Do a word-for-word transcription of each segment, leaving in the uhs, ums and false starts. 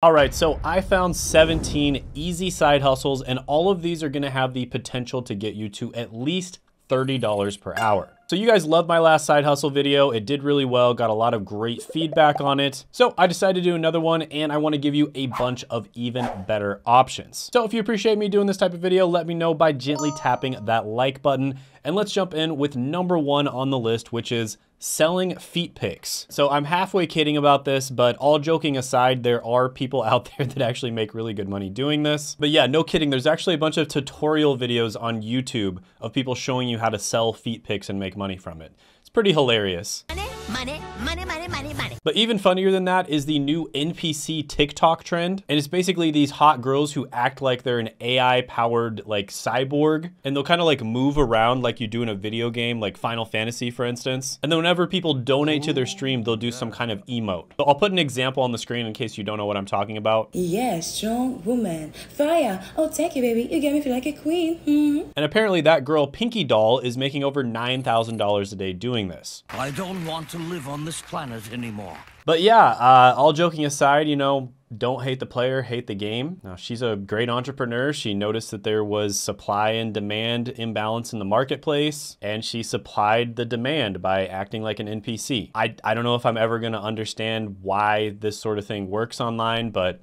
All right, so I found seventeen easy side hustles, and all of these are gonna have the potential to get you to at least thirty dollars per hour. So you guys loved my last side hustle video. It did really well, got a lot of great feedback on it. So I decided to do another one, and I wanna give you a bunch of even better options. So if you appreciate me doing this type of video, let me know by gently tapping that like button. And let's jump in with number one on the list, which is selling feet pics. So I'm halfway kidding about this, but all joking aside, there are people out there that actually make really good money doing this. But yeah, no kidding. There's actually a bunch of tutorial videos on YouTube of people showing you how to sell feet pics and make money from it. It's pretty hilarious. Money, money, money, money, money, money. But even funnier than that is the new N P C TikTok trend. And it's basically these hot girls who act like they're an A I powered like cyborg. And they'll kind of like move around like you do in a video game, like Final Fantasy, for instance. And then whenever people donate to their stream, they'll do some kind of emote. So I'll put an example on the screen in case you don't know what I'm talking about. Yes, strong woman. Fire. Oh, thank you, baby. You get me feel like a queen. Mm-hmm. And apparently that girl, Pinky Doll, is making over nine thousand dollars a day doing this. I don't want to live on this planet anymore. But yeah, uh, all joking aside, you know, don't hate the player, hate the game. Now, she's a great entrepreneur. She noticed that there was supply and demand imbalance in the marketplace, and she supplied the demand by acting like an N P C. I, I don't know if I'm ever going to understand why this sort of thing works online, but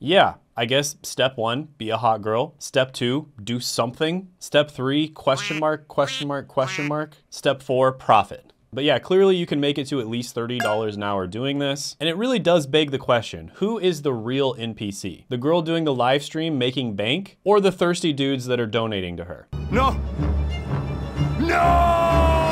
yeah, I guess step one, be a hot girl. Step two, do something. Step three, question mark, question mark, question mark. Step four, profit. But yeah, clearly you can make it to at least thirty dollars an hour doing this. And it really does beg the question, who is the real N P C? The girl doing the live stream making bank, or the thirsty dudes that are donating to her? No, no!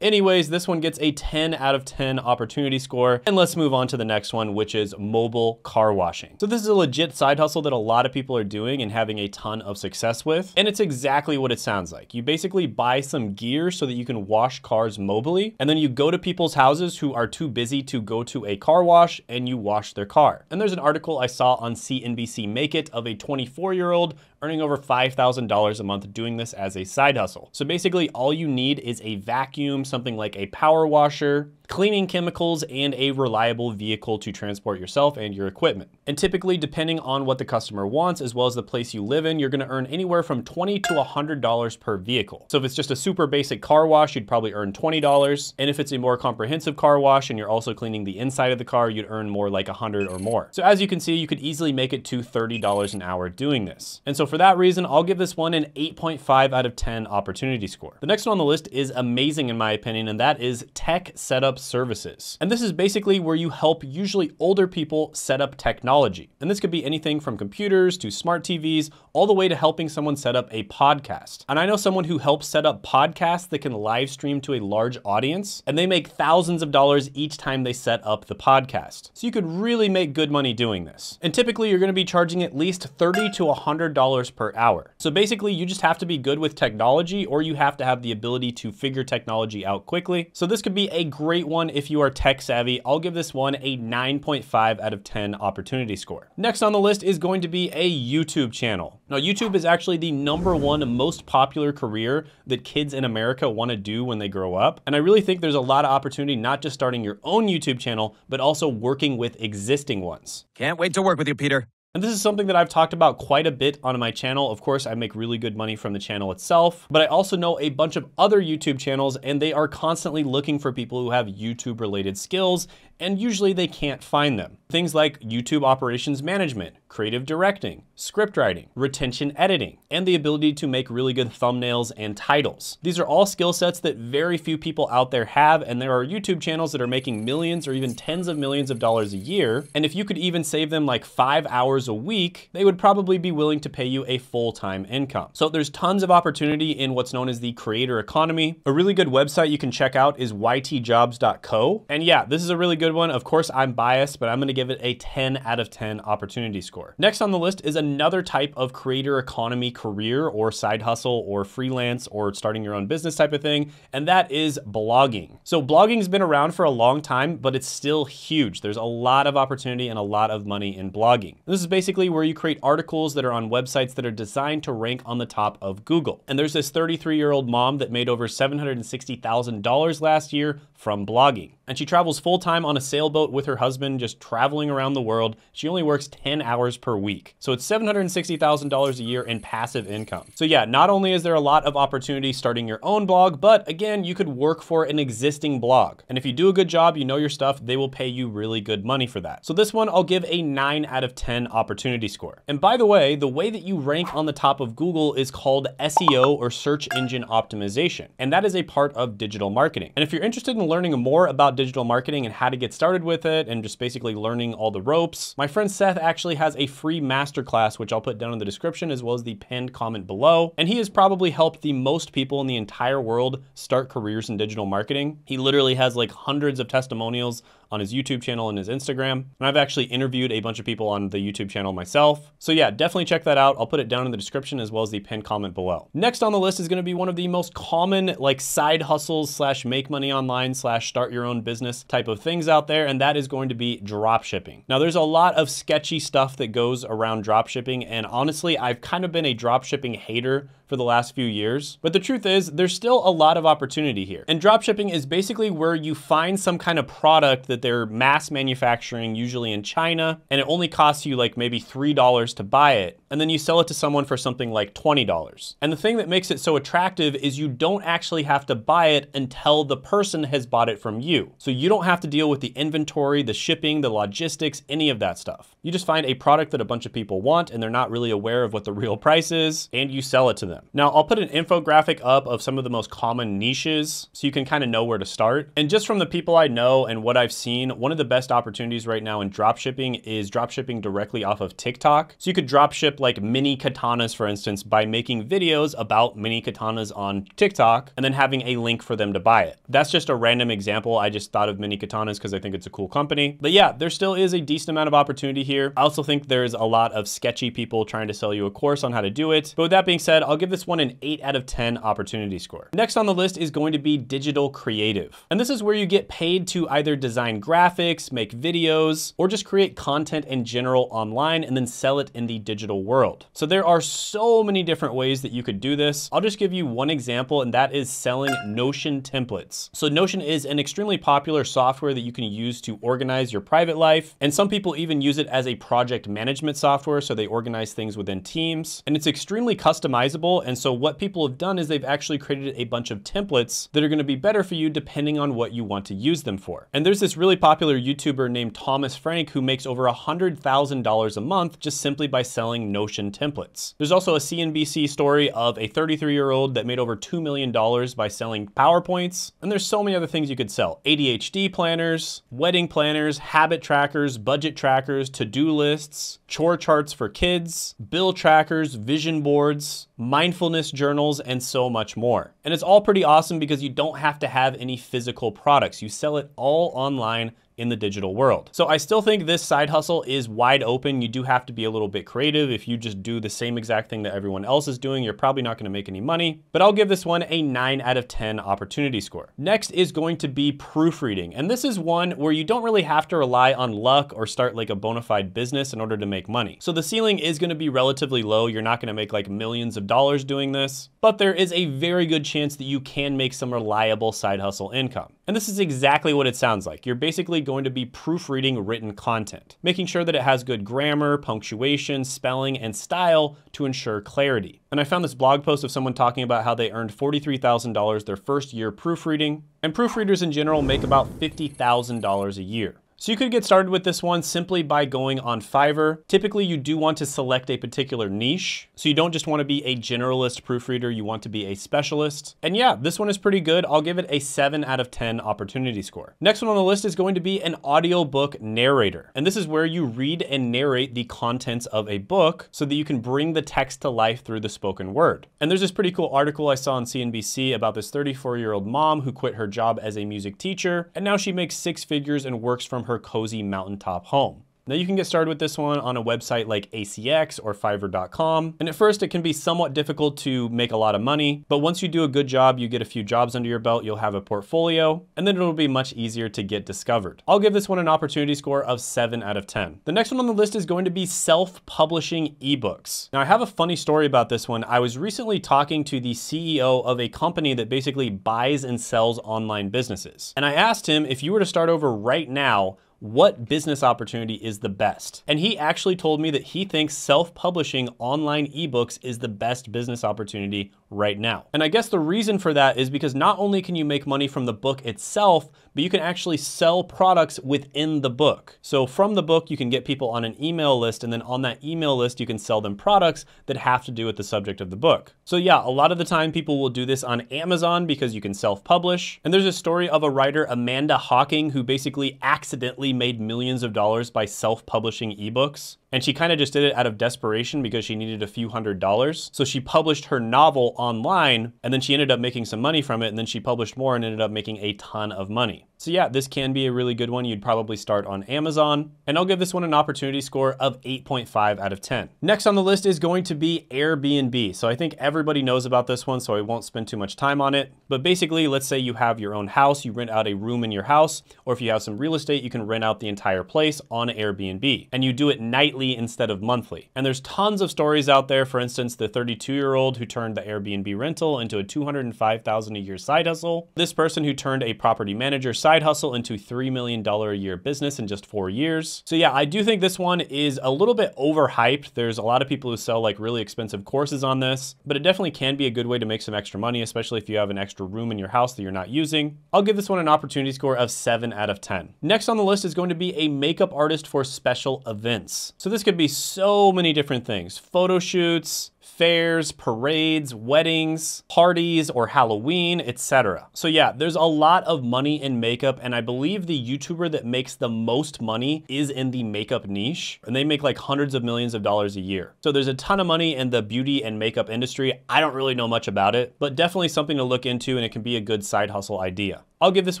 Anyways, this one gets a ten out of ten opportunity score. And let's move on to the next one, which is mobile car washing. So this is a legit side hustle that a lot of people are doing and having a ton of success with. And it's exactly what it sounds like. You basically buy some gear so that you can wash cars mobily. And then you go to people's houses who are too busy to go to a car wash, and you wash their car. And there's an article I saw on C N B C Make It of a twenty-four year old earning over five thousand dollars a month doing this as a side hustle. So basically all you need is a vacuum, something like a power washer, cleaning chemicals, and a reliable vehicle to transport yourself and your equipment. And typically, depending on what the customer wants, as well as the place you live in, you're gonna earn anywhere from twenty to one hundred dollars per vehicle. So if it's just a super basic car wash, you'd probably earn twenty dollars. And if it's a more comprehensive car wash and you're also cleaning the inside of the car, you'd earn more like one hundred or more. So as you can see, you could easily make it to thirty dollars an hour doing this. And so for that reason, I'll give this one an eight point five out of ten opportunity score. The next one on the list is amazing in my opinion, and that is tech setup services. And this is basically where you help usually older people set up technology. And this could be anything from computers to smart T Vs, all the way to helping someone set up a podcast. And I know someone who helps set up podcasts that can live stream to a large audience, and they make thousands of dollars each time they set up the podcast. So you could really make good money doing this. And typically you're gonna be charging at least thirty to one hundred dollars per hour. So basically you just have to be good with technology, or you have to have the ability to figure technology out quickly. So this could be a great one if you are tech savvy. I'll give this one a nine point five out of ten opportunity score. Next on the list is going to be a YouTube channel. Now, YouTube is actually the number one most popular career that kids in America want to do when they grow up. And I really think there's a lot of opportunity, not just starting your own YouTube channel, but also working with existing ones. Can't wait to work with you, Peter. And this is something that I've talked about quite a bit on my channel. Of course, I make really good money from the channel itself, but I also know a bunch of other YouTube channels, and they are constantly looking for people who have YouTube related skills, and usually they can't find them. Things like YouTube operations management, creative directing, script writing, retention editing, and the ability to make really good thumbnails and titles. These are all skill sets that very few people out there have, and there are YouTube channels that are making millions or even tens of millions of dollars a year. And if you could even save them like five hours a week, they would probably be willing to pay you a full-time income. So there's tons of opportunity in what's known as the creator economy. A really good website you can check out is y t jobs dot co. And yeah, this is a really good one. Of course, I'm biased, but I'm gonna give it a ten out of ten opportunity score. Next on the list is another type of creator economy career or side hustle or freelance or starting your own business type of thing, and that is blogging. So blogging's been around for a long time, but it's still huge. There's a lot of opportunity and a lot of money in blogging. This is basically where you create articles that are on websites that are designed to rank on the top of Google. And there's this thirty-three year old mom that made over seven hundred sixty thousand dollars last year from blogging. and she travels full-time on a sailboat with her husband, just traveling around the world. She only works ten hours per week. So it's seven hundred sixty thousand dollars a year in passive income. So yeah, not only is there a lot of opportunity starting your own blog, but again, you could work for an existing blog. And if you do a good job, you know your stuff, they will pay you really good money for that. So this one, I'll give a nine out of ten opportunity score. And by the way, the way that you rank on the top of Google is called S E O, or search engine optimization. And that is a part of digital marketing. And if you're interested in learning more about digital marketing and how to get started with it, and just basically learning all the ropes, my friend Seth actually has a free masterclass, which I'll put down in the description as well as the pinned comment below. And he has probably helped the most people in the entire world start careers in digital marketing. He literally has like hundreds of testimonials on his YouTube channel and his Instagram. And I've actually interviewed a bunch of people on the YouTube channel myself. So yeah, definitely check that out. I'll put it down in the description as well as the pinned comment below. Next on the list is gonna be one of the most common like side hustles slash make money online slash start your own business type of things out there. And that is going to be drop shipping. Now there's a lot of sketchy stuff that goes around drop shipping. And honestly, I've kind of been a drop shipping hater for the last few years. But the truth is there's still a lot of opportunity here. And drop shipping is basically where you find some kind of product that they're mass manufacturing, usually in China, and it only costs you like maybe three dollars to buy it. And then you sell it to someone for something like twenty dollars. And the thing that makes it so attractive is you don't actually have to buy it until the person has bought it from you. So you don't have to deal with the inventory, the shipping, the logistics, any of that stuff. You just find a product that a bunch of people want and they're not really aware of what the real price is, and you sell it to them. Now I'll put an infographic up of some of the most common niches so you can kind of know where to start. And just from the people I know and what I've seen, one of the best opportunities right now in dropshipping is dropshipping directly off of TikTok. So you could dropship like mini katanas, for instance, by making videos about mini katanas on TikTok and then having a link for them to buy it. That's just a random example. I just thought of mini katanas because I think it's a cool company. But yeah, there still is a decent amount of opportunity here. I also think there's a lot of sketchy people trying to sell you a course on how to do it. But with that being said, I'll give this one an eight out of ten opportunity score. Next on the list is going to be digital creative. And this is where you get paid to either design graphics, make videos, or just create content in general online and then sell it in the digital world. So there are so many different ways that you could do this. I'll just give you one example, and that is selling Notion templates. So Notion is an extremely popular software that you can use to organize your private life. And some people even use it as a project management software. So they organize things within teams, and it's extremely customizable. And so what people have done is they've actually created a bunch of templates that are going to be better for you depending on what you want to use them for. And there's this really popular YouTuber named Thomas Frank who makes over one hundred thousand dollars a month just simply by selling Notion templates. There's also a C N B C story of a thirty-three year old that made over two million dollars by selling PowerPoints. And there's so many other things you could sell. A D H D planners, wedding planners, habit trackers, budget trackers, to-do lists, chore charts for kids, bill trackers, vision boards, mindfulness journals, and so much more. And it's all pretty awesome because you don't have to have any physical products. You sell it all online in the digital world. So I still think this side hustle is wide open. You do have to be a little bit creative. If you just do the same exact thing that everyone else is doing, you're probably not gonna make any money, but I'll give this one a nine out of ten opportunity score. Next is going to be proofreading. And this is one where you don't really have to rely on luck or start like a bona fide business in order to make money. So the ceiling is gonna be relatively low. You're not gonna make like millions of dollars doing this, but there is a very good chance that you can make some reliable side hustle income. And this is exactly what it sounds like. You're basically going to be proofreading written content, making sure that it has good grammar, punctuation, spelling, and style to ensure clarity. And I found this blog post of someone talking about how they earned forty-three thousand dollars their first year proofreading. And proofreaders in general make about fifty thousand dollars a year. So you could get started with this one simply by going on Fiverr. Typically, you do want to select a particular niche. So you don't just want to be a generalist proofreader, you want to be a specialist. And yeah, this one is pretty good. I'll give it a seven out of ten opportunity score. Next one on the list is going to be an audiobook narrator. And this is where you read and narrate the contents of a book so that you can bring the text to life through the spoken word. And there's this pretty cool article I saw on C N B C about this thirty-four year old mom who quit her job as a music teacher. And now she makes six figures and works from her cozy mountaintop home. Now you can get started with this one on a website like A C X or Fiverr dot com. And at first it can be somewhat difficult to make a lot of money, but once you do a good job, you get a few jobs under your belt, you'll have a portfolio, and then it'll be much easier to get discovered. I'll give this one an opportunity score of seven out of ten. The next one on the list is going to be self-publishing eBooks. Now I have a funny story about this one. I was recently talking to the C E O of a company that basically buys and sells online businesses. And I asked him, if you were to start over right now, what business opportunity is the best? And he actually told me that he thinks self-publishing online eBooks is the best business opportunity right now. And I guess the reason for that is because not only can you make money from the book itself, but you can actually sell products within the book. So from the book, you can get people on an email list, and then on that email list, you can sell them products that have to do with the subject of the book. So yeah, a lot of the time people will do this on Amazon because you can self-publish. And there's a story of a writer, Amanda Hocking, who basically accidentally made millions of dollars by self-publishing ebooks. And she kind of just did it out of desperation because she needed a few hundred dollars. So she published her novel online, and then she ended up making some money from it. And then she published more and ended up making a ton of money. So yeah, this can be a really good one. You'd probably start on Amazon. And I'll give this one an opportunity score of eight point five out of ten. Next on the list is going to be Airbnb. So I think everybody knows about this one, so I won't spend too much time on it. But basically, let's say you have your own house, you rent out a room in your house, or if you have some real estate, you can rent out the entire place on Airbnb. And you do it nightly instead of monthly. And there's tons of stories out there. For instance, the thirty-two year old who turned the Airbnb rental into a two hundred five thousand dollars a year side hustle. This person who turned a property manager side hustle into three million dollars a year business in just four years. So yeah, I do think this one is a little bit overhyped. There's a lot of people who sell like really expensive courses on this, but it definitely can be a good way to make some extra money, especially if you have an extra room in your house that you're not using. I'll give this one an opportunity score of seven out of ten. Next on the list is going to be a makeup artist for special events. So this could be so many different things: photo shoots, fairs, parades, weddings, parties, or Halloween, et cetera. So yeah, there's a lot of money in makeup, and I believe the YouTuber that makes the most money is in the makeup niche, and they make like hundreds of millions of dollars a year. So there's a ton of money in the beauty and makeup industry. I don't really know much about it, but definitely something to look into, and it can be a good side hustle idea. I'll give this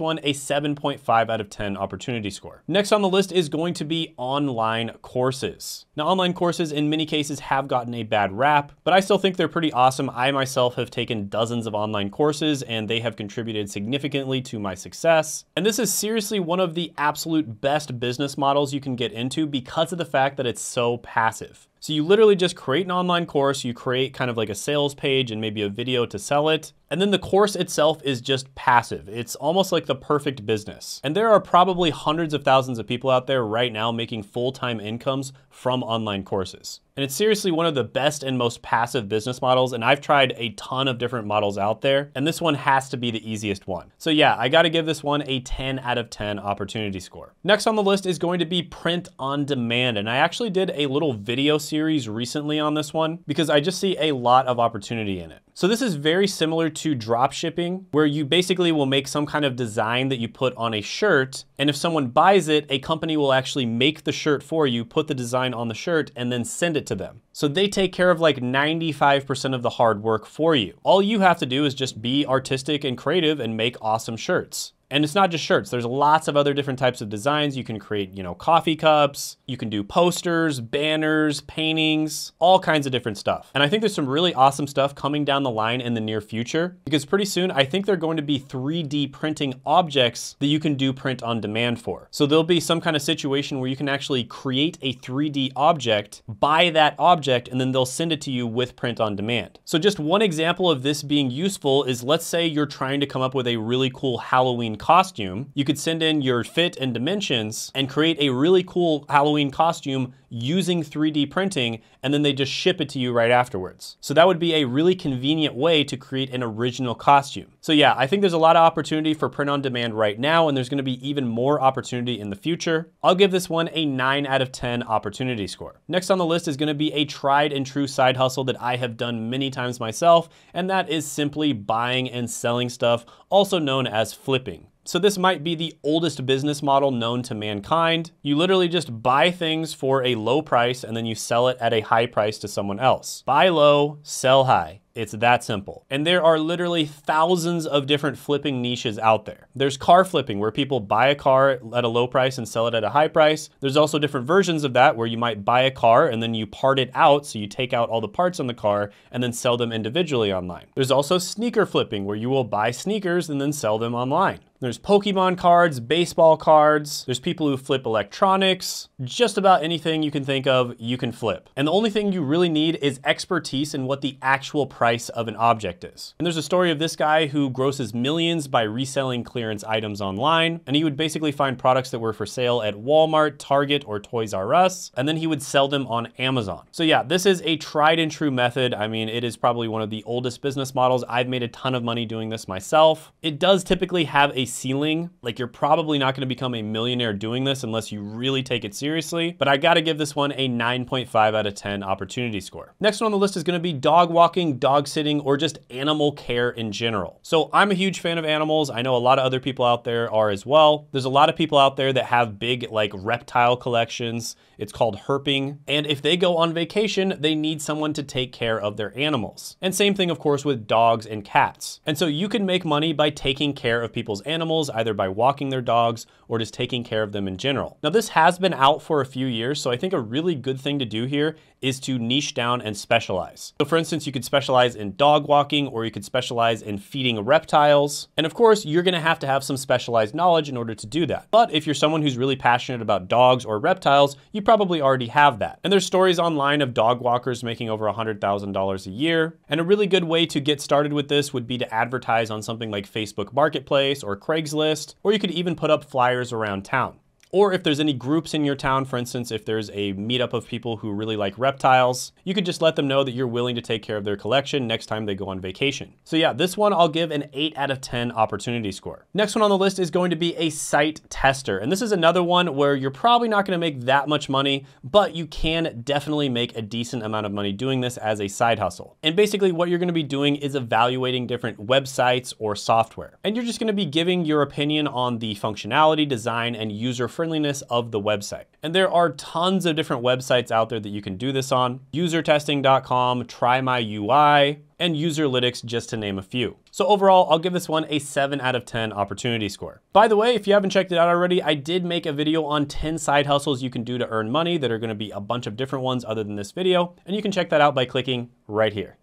one a seven point five out of ten opportunity score. Next on the list is going to be online courses. Now, online courses in many cases have gotten a bad rap, but I still think they're pretty awesome. I myself have taken dozens of online courses, and they have contributed significantly to my success. And this is seriously one of the absolute best business models you can get into because of the fact that it's so passive. So you literally just create an online course, you create kind of like a sales page and maybe a video to sell it. And then the course itself is just passive. It's almost like the perfect business. And there are probably hundreds of thousands of people out there right now making full-time incomes from online courses. And it's seriously one of the best and most passive business models. And I've tried a ton of different models out there, and this one has to be the easiest one. So yeah, I gotta give this one a ten out of ten opportunity score. Next on the list is going to be print on demand. And I actually did a little video series series recently on this one because I just see a lot of opportunity in it. So this is very similar to drop shipping, where you basically will make some kind of design that you put on a shirt, and if someone buys it, a company will actually make the shirt for you, put the design on the shirt, and then send it to them. So they take care of like ninety-five percent of the hard work for you. All you have to do is just be artistic and creative and make awesome shirts. And it's not just shirts. There's lots of other different types of designs. You can create, you know, coffee cups. You can do posters, banners, paintings, all kinds of different stuff. And I think there's some really awesome stuff coming down the line in the near future, because pretty soon I think they're going to be three D printing objects that you can do print on demand for. So there'll be some kind of situation where you can actually create a three D object, buy that object, and then they'll send it to you with print on demand. So just one example of this being useful is, let's say you're trying to come up with a really cool Halloween costume. You could send in your fit and dimensions and create a really cool Halloween costume using three D printing, and then they just ship it to you right afterwards. So that would be a really convenient way to create an original costume. So yeah, I think there's a lot of opportunity for print on demand right now, and there's going to be even more opportunity in the future. I'll give this one a nine out of ten opportunity score. Next on the list is going to be a tried and true side hustle that I have done many times myself, and that is simply buying and selling stuff, also known as flipping. So this might be the oldest business model known to mankind. You literally just buy things for a low price, and then you sell it at a high price to someone else. Buy low, sell high. It's that simple. And there are literally thousands of different flipping niches out there. There's car flipping, where people buy a car at a low price and sell it at a high price. There's also different versions of that, where you might buy a car and then you part it out. So you take out all the parts on the car and then sell them individually online. There's also sneaker flipping, where you will buy sneakers and then sell them online. There's Pokemon cards, baseball cards. There's people who flip electronics. Just about anything you can think of, you can flip. And the only thing you really need is expertise in what the actual price of an object is. And there's a story of this guy who grosses millions by reselling clearance items online. And he would basically find products that were for sale at Walmart, Target, or Toys R Us, and then he would sell them on Amazon. So yeah, this is a tried and true method. I mean, it is probably one of the oldest business models. I've made a ton of money doing this myself. It does typically have a ceiling. Like, you're probably not going to become a millionaire doing this unless you really take it seriously. But I got to give this one a nine point five out of ten opportunity score. Next one on the list is going to be dog walking, dog sitting, or just animal care in general. So I'm a huge fan of animals. I know a lot of other people out there are as well. There's a lot of people out there that have big like reptile collections. It's called herping. And if they go on vacation, they need someone to take care of their animals. And same thing, of course, with dogs and cats. And so you can make money by taking care of people's animals. animals, either by walking their dogs or just taking care of them in general. Now, this has been out for a few years, so I think a really good thing to do here is to niche down and specialize. So for instance, you could specialize in dog walking, or you could specialize in feeding reptiles. And of course, you're gonna have to have some specialized knowledge in order to do that. But if you're someone who's really passionate about dogs or reptiles, you probably already have that. And there's stories online of dog walkers making over one hundred thousand dollars a year. And a really good way to get started with this would be to advertise on something like Facebook Marketplace or Craigslist, or you could even put up flyers around town. Or if there's any groups in your town, for instance, if there's a meetup of people who really like reptiles, you could just let them know that you're willing to take care of their collection next time they go on vacation. So yeah, this one I'll give an eight out of ten opportunity score. Next one on the list is going to be a site tester. And this is another one where you're probably not gonna make that much money, but you can definitely make a decent amount of money doing this as a side hustle. And basically what you're gonna be doing is evaluating different websites or software. And you're just gonna be giving your opinion on the functionality, design, and user friendliness friendliness of the website. And there are tons of different websites out there that you can do this on. Usertesting dot com, Try My U I, and Userlytics, just to name a few. So overall, I'll give this one a seven out of ten opportunity score. By the way, if you haven't checked it out already, I did make a video on ten side hustles you can do to earn money that are gonna be a bunch of different ones other than this video. And you can check that out by clicking right here.